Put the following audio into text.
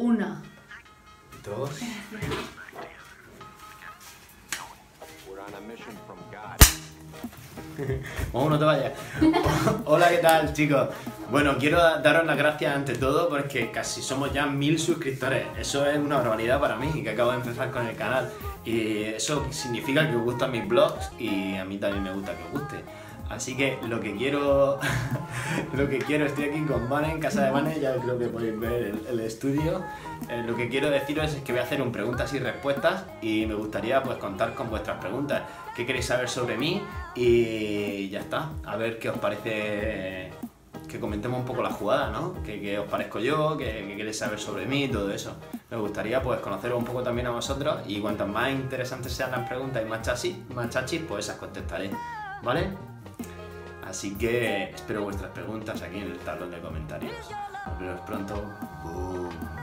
Una. Dos. No te vayas. Hola, ¿qué tal, chicos? Bueno, quiero daros las gracias ante todo porque casi somos ya 1000 suscriptores. Eso es una barbaridad para mí, que acabo de empezar con el canal. Y eso significa que os gustan mis vlogs y a mí también me gusta que os guste. Así que lo que quiero, estoy aquí con Vane, en casa de Vane, ya creo que podéis ver el estudio. Lo que quiero deciros es que voy a hacer un preguntas y respuestas y me gustaría pues contar con vuestras preguntas. ¿Qué queréis saber sobre mí? Y ya está, a ver qué os parece, que comentemos un poco la jugada, ¿no? ¿Qué os parezco yo? ¿Qué queréis saber sobre mí? Todo eso. Me gustaría pues conoceros un poco también a vosotros y cuantas más interesantes sean las preguntas y más chachis, pues esas contestaré, ¿vale? Así que espero vuestras preguntas aquí en el tablón de comentarios. Nos vemos pronto.